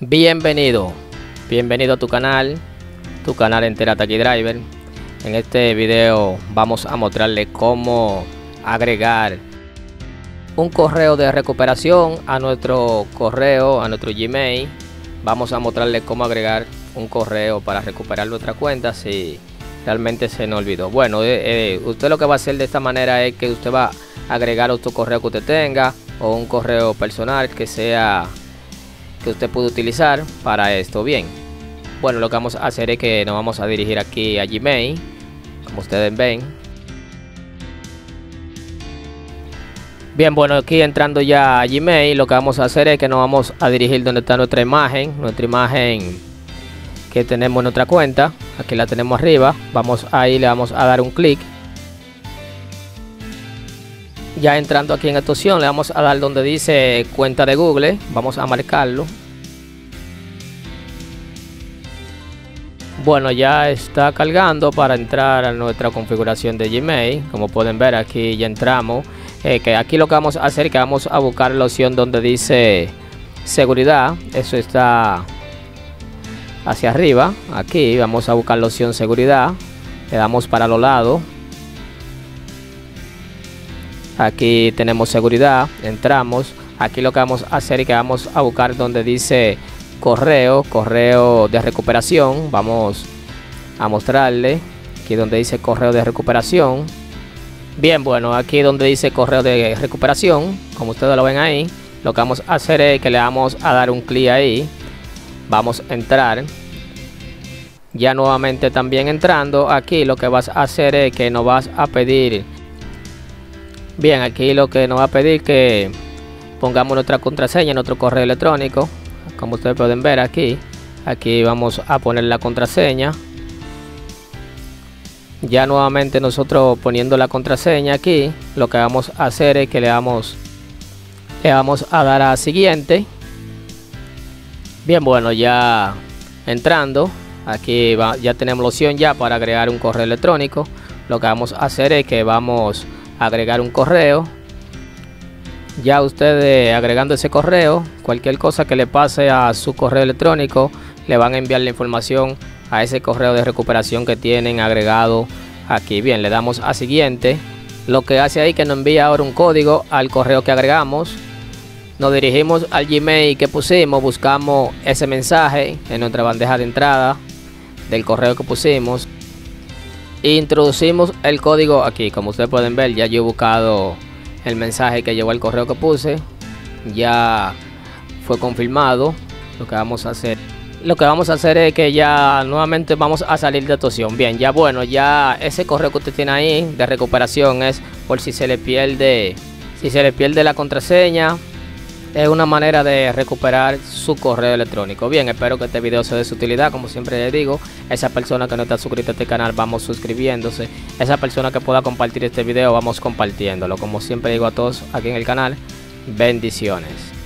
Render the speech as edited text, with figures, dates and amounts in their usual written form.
Bienvenido a tu canal Entérate Aquí Driver. En este video vamos a mostrarle cómo agregar un correo de recuperación a nuestro correo, a nuestro Gmail. Vamos a mostrarle cómo agregar un correo para recuperar nuestra cuenta si realmente se nos olvidó. Bueno, usted lo que va a hacer de esta manera es que usted va a agregar otro correo que usted tenga o un correo personal que sea que usted puede utilizar para esto. Bien, bueno, lo que vamos a hacer es que nos vamos a dirigir aquí a Gmail, como ustedes ven. Bien, bueno, aquí entrando ya a Gmail, lo que vamos a hacer es que nos vamos a dirigir donde está nuestra imagen que tenemos en nuestra cuenta. Aquí la tenemos arriba, vamos ahí, le vamos a dar un clic. Ya entrando aquí en esta opción le vamos a dar donde dice cuenta de Google, vamos a marcarlo. Bueno, ya está cargando para entrar a nuestra configuración de Gmail. Como pueden ver, aquí ya entramos. Que aquí lo que vamos a hacer es que vamos a buscar la opción donde dice seguridad. Eso está hacia arriba. Aquí vamos a buscar la opción seguridad, le damos para los lados. Aquí tenemos seguridad, entramos. Aquí lo que vamos a hacer es que vamos a buscar donde dice correo de recuperación. Vamos a mostrarle aquí donde dice correo de recuperación. Bien, bueno, aquí donde dice correo de recuperación, como ustedes lo ven ahí, lo que vamos a hacer es que le vamos a dar un clic ahí. Vamos a entrar. Ya nuevamente también entrando, aquí lo que vas a hacer es que nos vas a pedir. Bien, aquí lo que nos va a pedir que pongamos nuestra contraseña, nuestro correo electrónico. Como ustedes pueden ver aquí vamos a poner la contraseña. Ya nuevamente nosotros poniendo la contraseña aquí, lo que vamos a hacer es que le vamos a dar a siguiente. Bien, bueno, ya entrando, aquí ya tenemos la opción ya para agregar un correo electrónico. Lo que vamos a hacer es que vamos agregar un correo. Ya ustedes agregando ese correo, cualquier cosa que le pase a su correo electrónico, le van a enviar la información a ese correo de recuperación que tienen agregado aquí. Bien, le damos a siguiente. Lo que hace ahí que nos envía ahora un código al correo que agregamos. Nos dirigimos al Gmail que pusimos, buscamos ese mensaje en nuestra bandeja de entrada del correo que pusimos. Introducimos el código aquí, como ustedes pueden ver. Ya yo he buscado el mensaje que llevó al correo que puse, ya fue confirmado. Lo que vamos a hacer es que ya nuevamente vamos a salir de esta opción. Bien, ya bueno, ya ese correo que usted tiene ahí de recuperación es por si se le pierde la contraseña. Es una manera de recuperar su correo electrónico. Bien, espero que este video sea de su utilidad. Como siempre les digo, esa persona que no está suscrita a este canal, vamos suscribiéndose. Esa persona que pueda compartir este video, vamos compartiéndolo. Como siempre digo a todos aquí en el canal, bendiciones.